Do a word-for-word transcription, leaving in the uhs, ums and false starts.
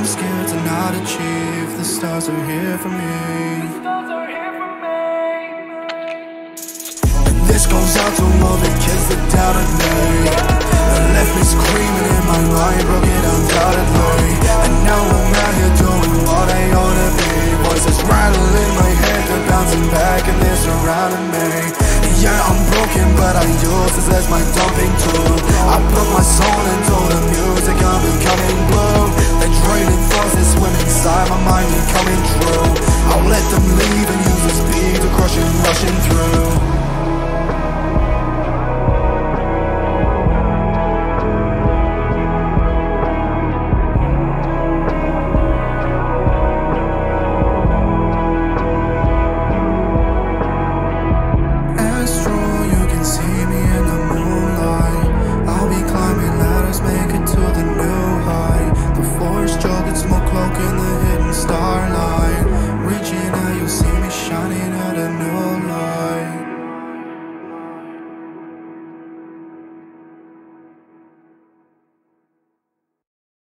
I'm scared to not achieve. The stars are here for me. And this goes out to all the kids that doubted me, that left me screaming in my mind, broke it undoubtedly. And now I'm out here doing what I ought to be. Voices rattle in my head, they're bouncing back and they're surrounding me. Yeah, I'm broken, but I use this as my dumping tool. I put my soul into the music, I'm becoming blue. The draining thoughts that swim inside my mind and coming true. I'll let them leave and use the speed to crush and rushing through.